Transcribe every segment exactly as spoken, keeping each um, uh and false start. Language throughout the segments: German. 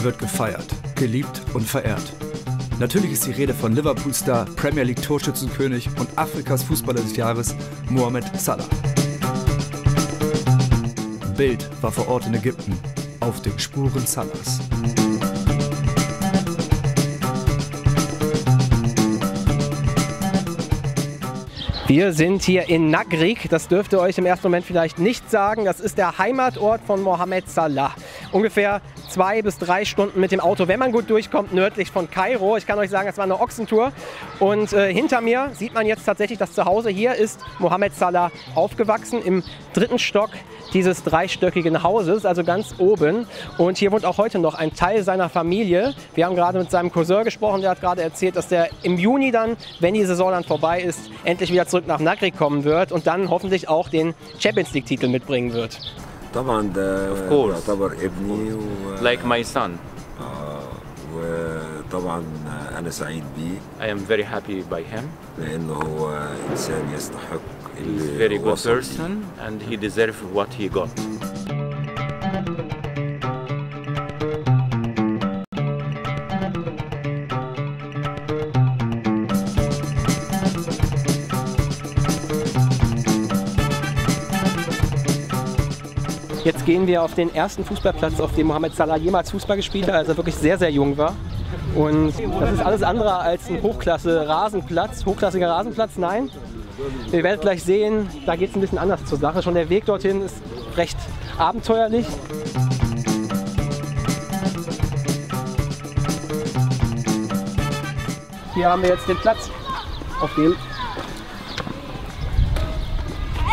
Er wird gefeiert, geliebt und verehrt. Natürlich ist die Rede von Liverpool-Star, Premier League-Torschützenkönig und Afrikas Fußballer des Jahres, Mohamed Salah. BILD war vor Ort in Ägypten, auf den Spuren Salahs. Wir sind hier in Nagrig, das dürfte euch im ersten Moment vielleicht nicht sagen. Das ist der Heimatort von Mohamed Salah. Ungefähr zwei bis drei Stunden mit dem Auto, wenn man gut durchkommt, nördlich von Kairo. Ich kann euch sagen, es war eine Ochsentour. Und äh, hinter mir sieht man jetzt tatsächlich das Zuhause. Hier ist Mohamed Salah aufgewachsen, im dritten Stock dieses dreistöckigen Hauses, also ganz oben. Und hier wohnt auch heute noch ein Teil seiner Familie. Wir haben gerade mit seinem Cousin gesprochen, der hat gerade erzählt, dass der im Juni dann, wenn die Saison dann vorbei ist, endlich wieder zurück nach Nagrig kommen wird und dann hoffentlich auch den Champions League Titel mitbringen wird. Of course, like my son. I am very happy by him. He's a very good person and he deserves what he got. Jetzt gehen wir auf den ersten Fußballplatz, auf dem Mohamed Salah jemals Fußball gespielt hat, als er wirklich sehr, sehr jung war. Und das ist alles andere als ein Hochklasse-Rasenplatz, hochklassiger Rasenplatz, nein. Ihr werdet gleich sehen, da geht es ein bisschen anders zur Sache. Schon der Weg dorthin ist recht abenteuerlich. Hier haben wir jetzt den Platz, auf dem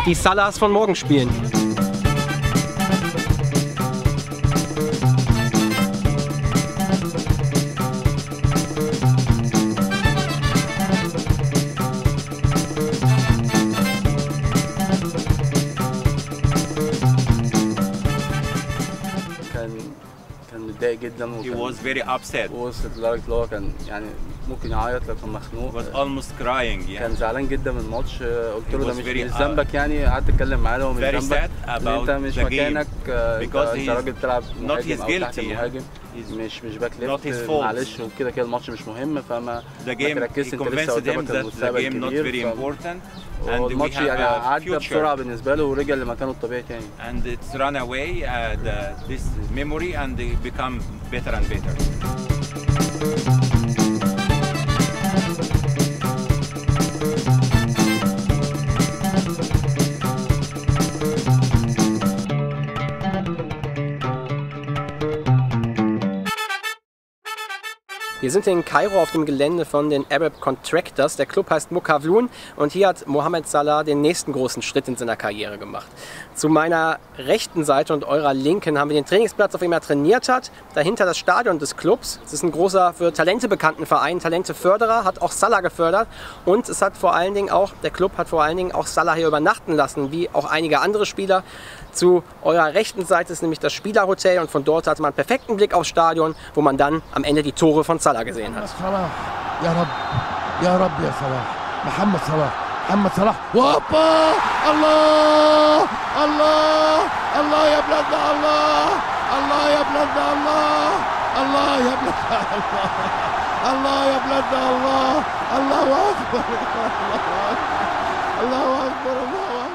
die Salahs von morgen spielen. He was very upset. He was almost crying. Yeah. He was very, uh, very sad about the game because he is not his guilty. Yeah. Not his fault. The game, he convinced him that the game is not very important. And we have a future. And it's run away, uh, the, this memory, and it become better and better. Wir sind in Kairo auf dem Gelände von den Arab Contractors. Der Club heißt Mukavlun und hier hat Mohamed Salah den nächsten großen Schritt in seiner Karriere gemacht. Zu meiner rechten Seite und eurer linken haben wir den Trainingsplatz, auf dem er trainiert hat. Dahinter das Stadion des Clubs. Es ist ein großer, für Talente bekannten Verein, Talenteförderer, hat auch Salah gefördert. Und es hat vor allen Dingen auch, der Club hat vor allen Dingen auch Salah hier übernachten lassen, wie auch einige andere Spieler. Zu eurer rechten Seite ist nämlich das Spielerhotel und von dort hat man einen perfekten Blick aufs Stadion, wo man dann am Ende die Tore von Salah gesehen hat. Ja Rabb, ja Rabb, ja Salah, Mohamed Salah, Mohamed Salah, Wappa, Allah, Allah, Allah, ya Blad, Allah, Allah, ya Blad, Allah, Allah, ya Blad, Allah, Allah, ya Blad, Allah, Allahu Akbar, Allahu Akbar, Allahu Akbar.